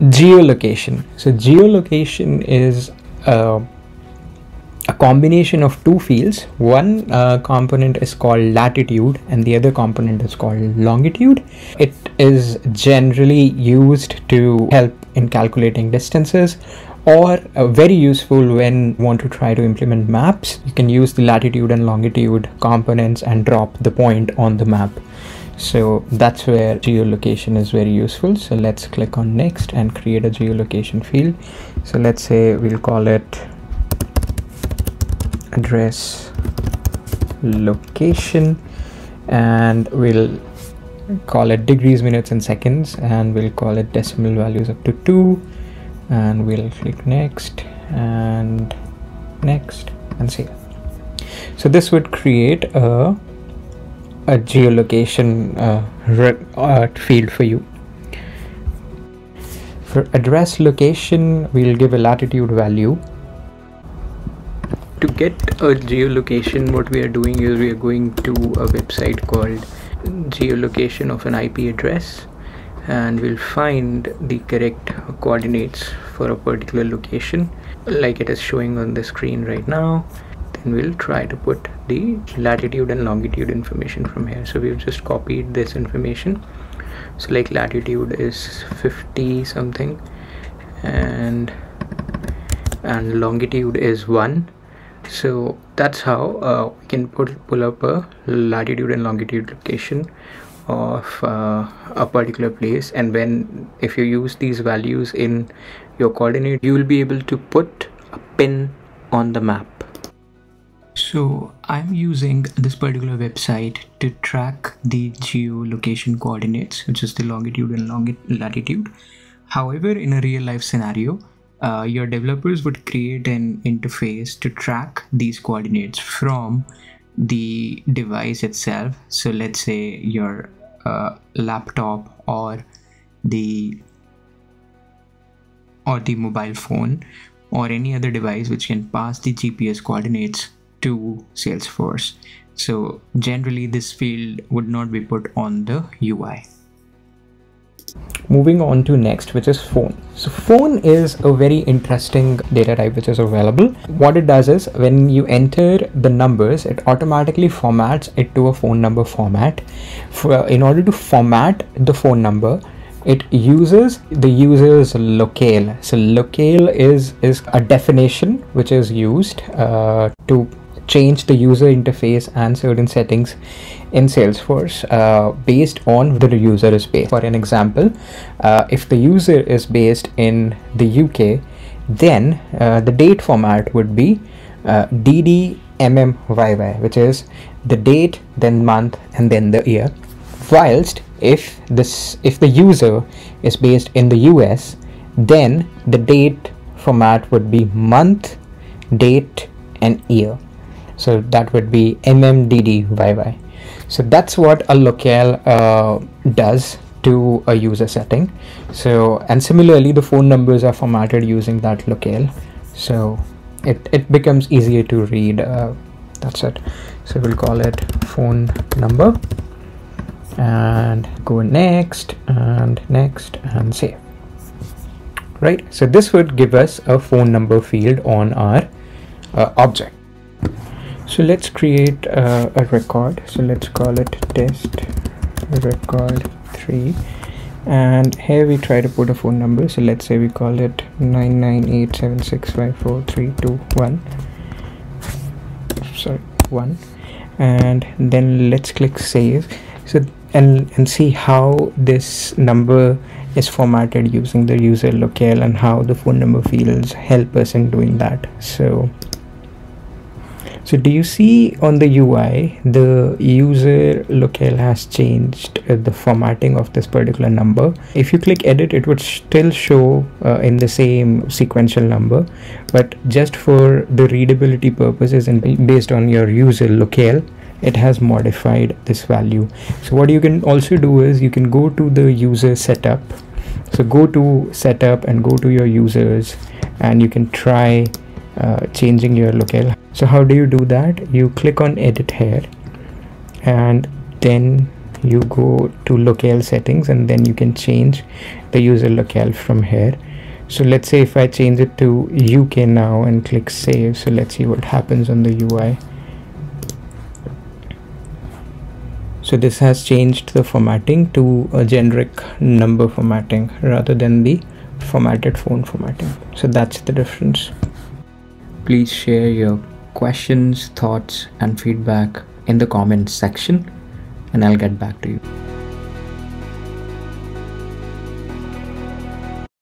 Geolocation. So geolocation is a combination of two fields. One component is called latitude and the other component is called longitude. It is generally used to help in calculating distances, or very useful when you want to try to implement maps. You can use the latitude and longitude components and drop the point on the map. So that's where geolocation is very useful. So let's click on next and create a geolocation field. So let's say we'll call it address location, and we'll call it degrees, minutes and seconds, and we'll call it decimal values up to 2, and we'll click next and next and save. So this would create a geolocation field for you. For address location, we'll give a latitude value. To get a geolocation, what we are doing is we are going to a website called geolocation of an IP address, and we'll find the correct coordinates for a particular location like it is showing on the screen right now. Then we'll try to put the latitude and longitude information from here. So we've just copied this information. So like latitude is 50 something and longitude is 1. So that's how we can pull up a latitude and longitude location of a particular place, and when if you use these values in your coordinate, you will be able to put a pin on the map. So I'm using this particular website to track the geolocation coordinates, which is the longitude and latitude. However, in a real life scenario, your developers would create an interface to track these coordinates from the device itself. So let's say your laptop or the mobile phone or any other device which can pass the GPS coordinates to Salesforce. So generally this field would not be put on the UI. Moving on to next, which is phone. So phone is a very interesting data type which is available. What it does is when you enter the numbers, it automatically formats it to a phone number format. In order to format the phone number, it uses the user's locale. So locale is a definition which is used to change the user interface and certain settings in Salesforce based on where the user is based. For an example, if the user is based in the UK, then the date format would be DDMMYY, which is the date, then month, and then the year. Whilst if the user is based in the US, then the date format would be month, date, and year. So that would be MMDDYY. So that's what a locale does to a user setting. So, and similarly, the phone numbers are formatted using that locale. So it becomes easier to read. That's it. So we'll call it phone number and go next and next and save. Right. So this would give us a phone number field on our object. So let's create a record. So let's call it test record 3, and here we try to put a phone number. So let's say we call it 99876543211, sorry, 1, and then let's click save. So and see how this number is formatted using the user locale and how the phone number fields help us in doing that. So do you see on the UI, the user locale has changed the formatting of this particular number. If you click edit, it would still show in the same sequential number, but just for the readability purposes and based on your user locale, it has modified this value. So what you can also do is you can go to the user setup. So go to setup and go to your users, and you can try changing your locale. So how do you do that? You click on edit here, and then you go to locale settings and then you can change the user locale from here. So let's say if I change it to UK now and click save, so let's see what happens on the UI. So this has changed the formatting to a generic number formatting rather than the formatted phone formatting. So that's the difference. Please share your questions, thoughts, and feedback in the comments section, and I'll get back to you.